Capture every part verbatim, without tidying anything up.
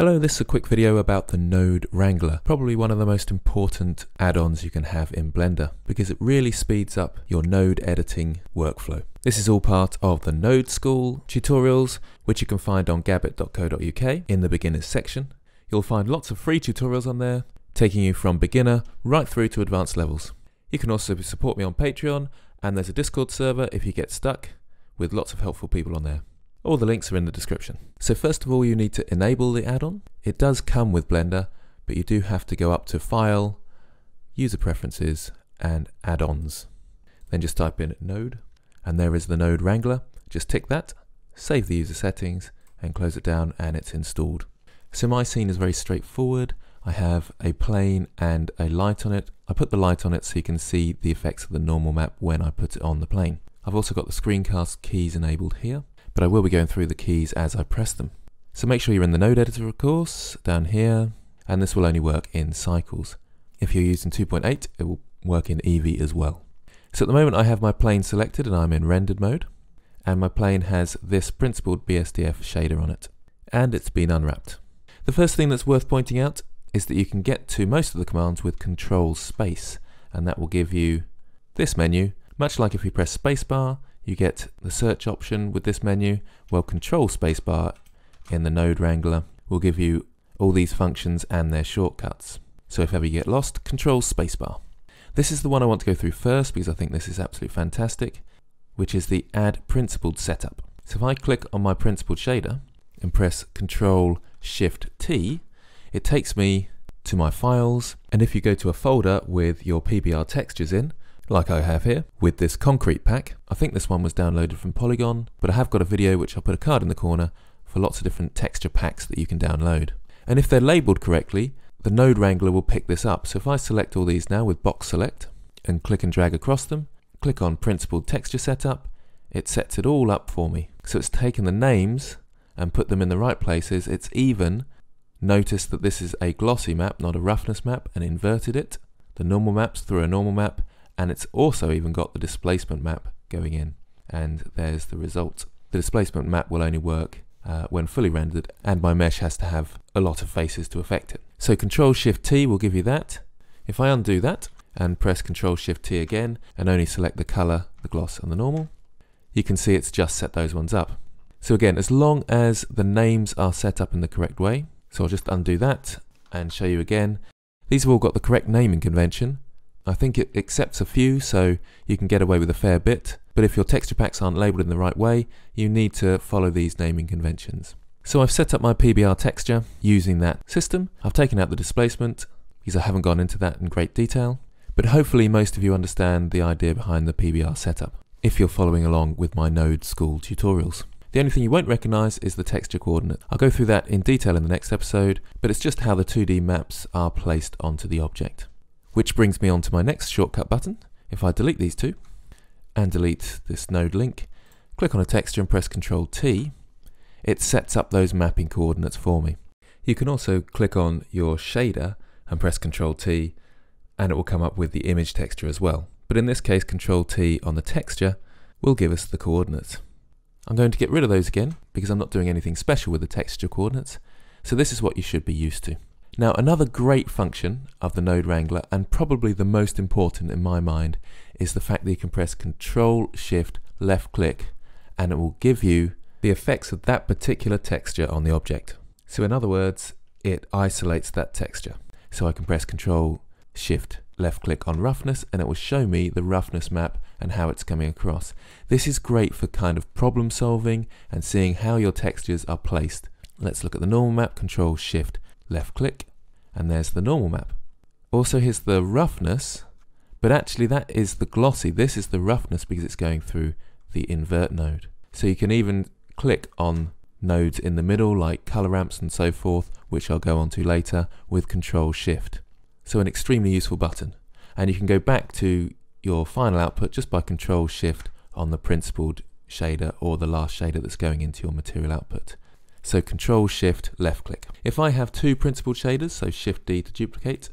Hello, this is a quick video about the Node Wrangler, probably one of the most important add-ons you can have in Blender because it really speeds up your node editing workflow. This is all part of the Node School tutorials, which you can find on gabbit dot co dot U K in the beginners section. You'll find lots of free tutorials on there, taking you from beginner right through to advanced levels. You can also support me on Patreon, and there's a Discord server if you get stuck, with lots of helpful people on there. All the links are in the description. So first of all, you need to enable the add-on. It does come with Blender, but you do have to go up to File, User Preferences, and Add-ons. Then just type in Node, and there is the Node Wrangler. Just tick that, save the user settings, and close it down, and it's installed. So my scene is very straightforward. I have a plane and a light on it. I put the light on it so you can see the effects of the normal map when I put it on the plane. I've also got the screencast keys enabled here, but I will be going through the keys as I press them. So make sure you're in the node editor, of course, down here, and this will only work in Cycles. If you're using two point eight, it will work in Eevee as well. So at the moment I have my plane selected and I'm in rendered mode, and my plane has this principled B S D F shader on it, and it's been unwrapped. The first thing that's worth pointing out is that you can get to most of the commands with control space, and that will give you this menu. Much like if you press spacebar, you get the search option with this menu. Well, control spacebar in the Node Wrangler will give you all these functions and their shortcuts. So if ever you get lost, control spacebar. This is the one I want to go through first because I think this is absolutely fantastic, which is the add principled setup. So if I click on my principled shader and press control shift T, it takes me to my files, and if you go to a folder with your P B R textures in, like I have here, with this concrete pack, I think this one was downloaded from Polygon, but I have got a video which I'll put a card in the corner for lots of different texture packs that you can download. And if they're labeled correctly, the Node Wrangler will pick this up. So if I select all these now with box select and click and drag across them, click on principled texture setup, it sets it all up for me. So it's taken the names and put them in the right places. It's even notice that this is a glossy map, not a roughness map, and inverted it. The normal map's through a normal map, and it's also even got the displacement map going in. And there's the result. The displacement map will only work uh, when fully rendered, and my mesh has to have a lot of faces to affect it. So control shift T will give you that. If I undo that and press control shift T again, and only select the color, the gloss, and the normal, you can see it's just set those ones up. So again, as long as the names are set up in the correct way, so I'll just undo that and show you again. These have all got the correct naming convention. I think it accepts a few, so you can get away with a fair bit, but if your texture packs aren't labelled in the right way, you need to follow these naming conventions. So I've set up my P B R texture using that system. I've taken out the displacement because I haven't gone into that in great detail, but hopefully most of you understand the idea behind the P B R setup if you're following along with my Node School tutorials. The only thing you won't recognise is the texture coordinate. I'll go through that in detail in the next episode, but it's just how the two D maps are placed onto the object. Which brings me on to my next shortcut button. If I delete these two, and delete this node link, click on a texture and press control T, it sets up those mapping coordinates for me. You can also click on your shader and press control T, and it will come up with the image texture as well. But in this case, control T on the texture will give us the coordinates. I'm going to get rid of those again because I'm not doing anything special with the texture coordinates, so this is what you should be used to. Now, another great function of the Node Wrangler, and probably the most important in my mind, is the fact that you can press Control Shift left click and it will give you the effects of that particular texture on the object. So in other words, it isolates that texture. So I can press Control Shift left click on roughness and it will show me the roughness map and how it's coming across. This is great for kind of problem solving and seeing how your textures are placed. Let's look at the normal map, control shift left click, and there's the normal map. Also here's the roughness, but actually that is the glossy. This is the roughness because it's going through the invert node. So you can even click on nodes in the middle like color ramps and so forth, which I'll go on to later, with control shift. So an extremely useful button, and you can go back to your final output just by control shift on the principled shader or the last shader that's going into your material output. So control shift left click. If I have two principled shaders, so shift D to duplicate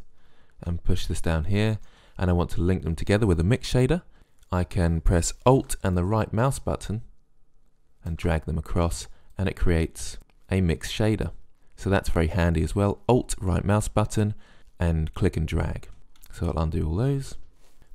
and push this down here, and I want to link them together with a mix shader, I can press alt and the right mouse button and drag them across, and it creates a mix shader. So that's very handy as well. Alt right mouse button and click and drag. So I'll undo all those.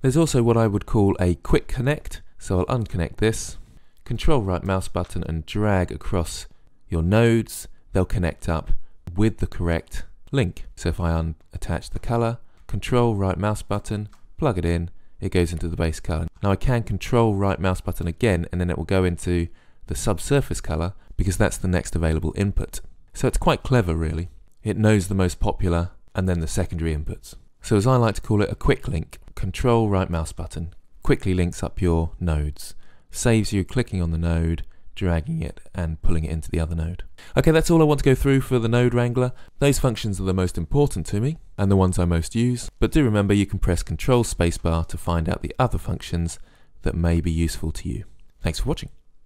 There's also what I would call a quick connect. So I'll unconnect this, control right mouse button and drag across your nodes. They'll connect up with the correct link. So if I unattach the color, control right mouse button, plug it in, it goes into the base color. Now I can control right mouse button again and then it will go into the subsurface color because that's the next available input. So it's quite clever really. It knows the most popular and then the secondary inputs. So as I like to call it, a quick link. Control right mouse button quickly links up your nodes. Saves you clicking on the node, dragging it and pulling it into the other node. Okay, that's all I want to go through for the Node Wrangler. Those functions are the most important to me and the ones I most use, but do remember you can press Control Spacebar to find out the other functions that may be useful to you. Thanks for watching.